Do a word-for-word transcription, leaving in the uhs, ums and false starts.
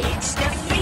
It's the